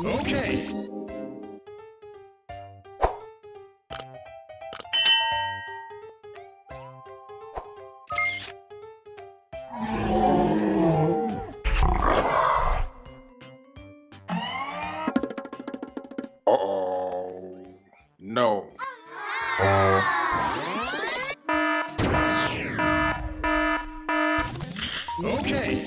Okay. No. Okay.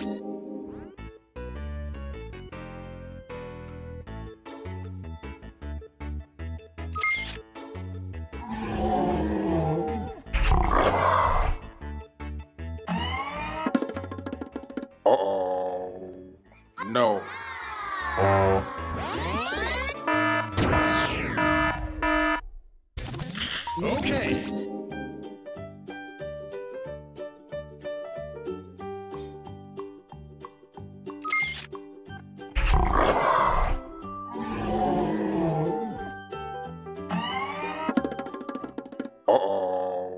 Uh-oh. No. Okay. Uh-oh.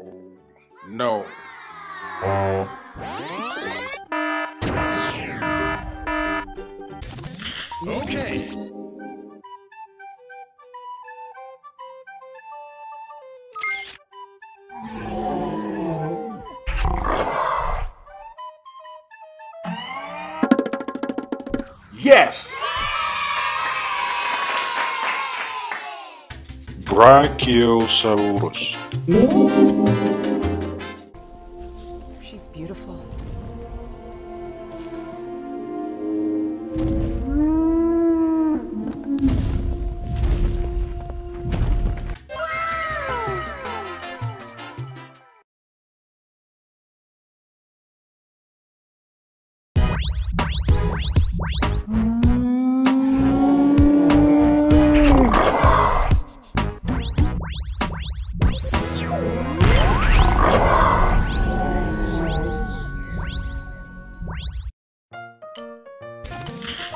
No. Okay. Yes! Brachiosaurus. She's beautiful.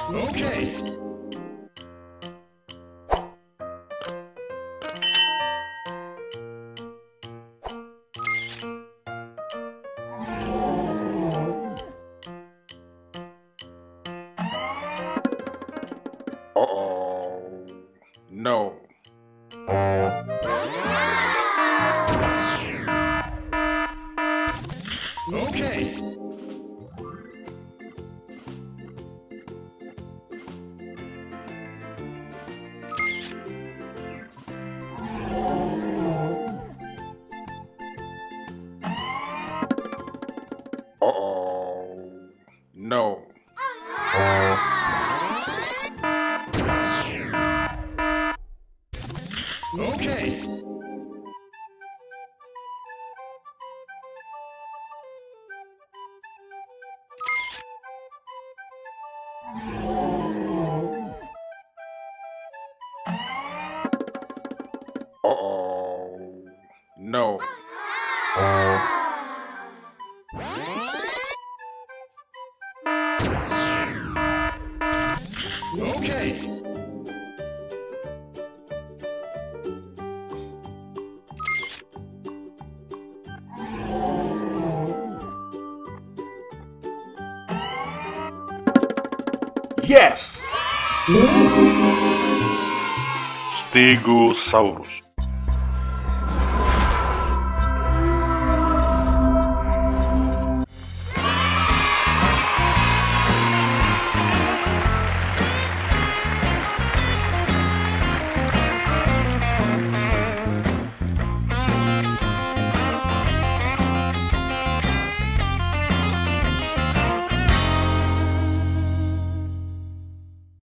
Okay. Uh-oh. No. Okay. Uh-oh. No. Okay. Uh-oh. No. Okay. Yes! Stegosaurus.